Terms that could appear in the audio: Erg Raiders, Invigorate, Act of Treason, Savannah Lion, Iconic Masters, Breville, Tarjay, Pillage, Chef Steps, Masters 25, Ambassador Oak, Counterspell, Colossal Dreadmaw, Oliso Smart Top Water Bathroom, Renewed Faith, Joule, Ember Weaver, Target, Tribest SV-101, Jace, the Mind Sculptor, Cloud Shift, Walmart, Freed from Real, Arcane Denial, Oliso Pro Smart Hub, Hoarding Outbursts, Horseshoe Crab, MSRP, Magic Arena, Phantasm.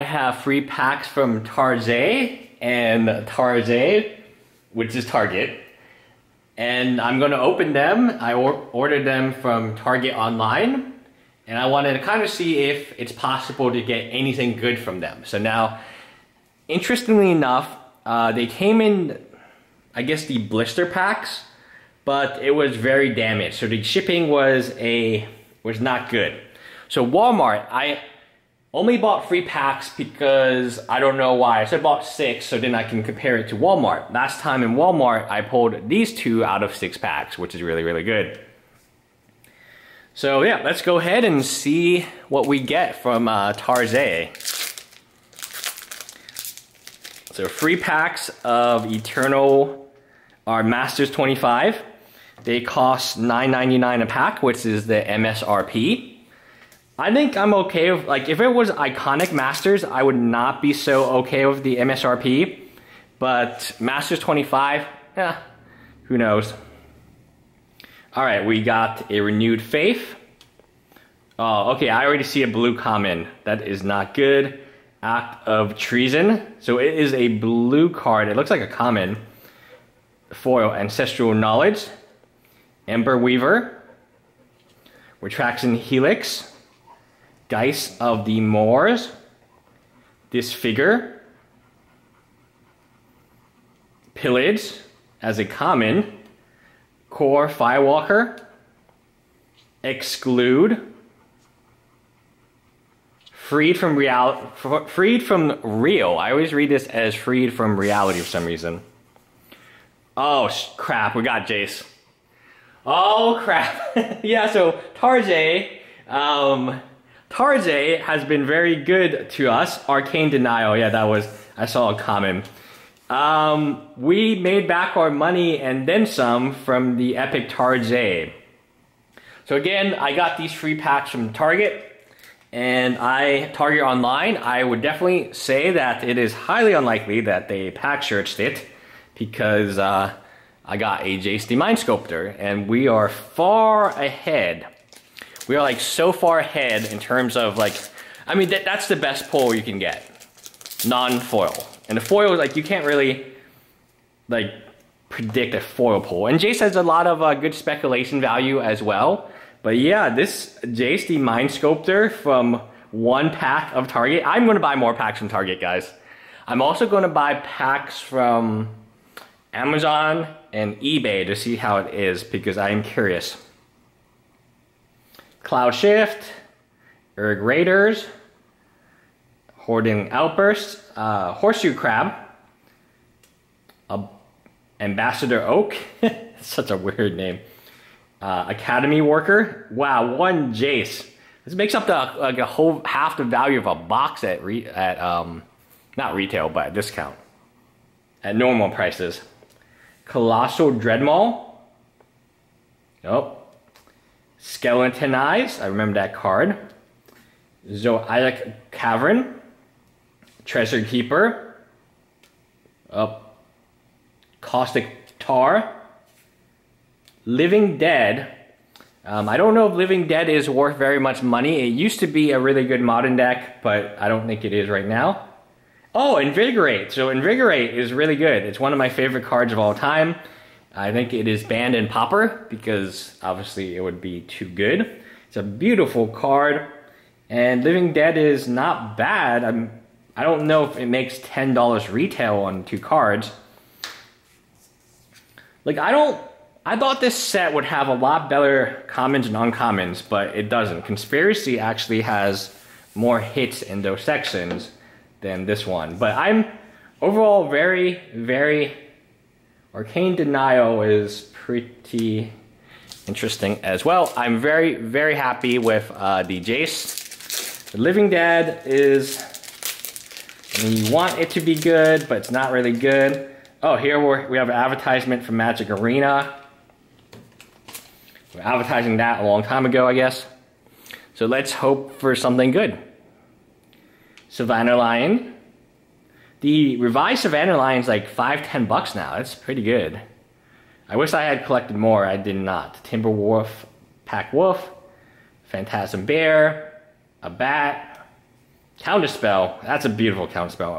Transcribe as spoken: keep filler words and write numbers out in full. I have three packs from Tarjay and Tarjay, which is Target, and I'm going to open them. I or ordered them from Target online, and I wanted to kind of see if it's possible to get anything good from them. So now, interestingly enough, uh, they came in, I guess, the blister packs, but it was very damaged. So the shipping was a was not good. So Walmart, I only bought three packs because I don't know why. So I bought six, so then I can compare it to Walmart. Last time in Walmart, I pulled these two out of six packs, which is really, really good. So yeah, let's go ahead and see what we get from uh, Tarjay. So three packs of Eternal or Masters twenty-five. They cost nine ninety-nine a pack, which is the M S R P. I think I'm okay with, like, if it was Iconic Masters, I would not be so okay with the M S R P. But Masters twenty-five, eh, who knows. Alright, we got a Renewed Faith. Oh, okay, I already see a blue common. That is not good. Act of Treason. So it is a blue card. It looks like a common. Foil, Ancestral Knowledge. Ember Weaver. Retracting Helix. Dice of the Moors, Disfigure, Pillage as a common, Core Firewalker, Exclude, Freed from Real, Freed from Real. I always read this as Freed from Reality for some reason. Oh crap! We got Jace. Oh crap! Yeah. So Tarjay. Um, Tarjay has been very good to us. Arcane Denial, yeah, that was, I saw a comment. Um, we made back our money and then some from the epic Tarjay. So again, I got these free packs from Target, and I, Target online, I would definitely say that it is highly unlikely that they pack searched it, because uh, I got a Jace, the Mind Sculptor, and we are far ahead. We are like so far ahead in terms of like, I mean, th that's the best pull you can get, non-foil. And the foil, like you can't really like predict a foil pull. And Jace has a lot of uh, good speculation value as well. But yeah, this Jace, the Mind Sculptor from one pack of Target. I'm gonna buy more packs from Target, guys. I'm also gonna buy packs from Amazon and eBay to see how it is because I am curious. Cloud Shift, Erg Raiders, Hoarding Outbursts, uh, Horseshoe Crab, uh, Ambassador Oak, such a weird name, uh, Academy Worker, wow, one Jace. This makes up the, like a whole, half the value of a box at, re at um, not retail, but at discount, at normal prices. Colossal Dreadmaw, nope. Skeletonize, I remember that card. Zoetic Cavern. Treasure Keeper. Oh. Caustic Tar. Living Dead. Um, I don't know if Living Dead is worth very much money. It used to be a really good modern deck, but I don't think it is right now. Oh, Invigorate. So Invigorate is really good. It's one of my favorite cards of all time. I think it is banned in Pauper because obviously it would be too good. It's a beautiful card, and Living Dead is not bad. I'm, I don't know if it makes ten dollars retail on two cards. Like I don't, I thought this set would have a lot better commons and uncommons, but it doesn't. Conspiracy actually has more hits in those sections than this one. But I'm overall very, very. Arcane Denial is pretty interesting as well. I'm very, very happy with uh, the Jace. The Living Dead is, I mean, you want it to be good, but it's not really good. Oh, here we're, we have an advertisement from Magic Arena. We're advertising that a long time ago, I guess. So let's hope for something good. Savannah Lion. The revised Savannah Lion is like five, ten bucks now. That's pretty good. I wish I had collected more. I did not. Timber Wolf, Pack Wolf, Phantasm Bear, a bat, Counterspell. That's a beautiful counterspell.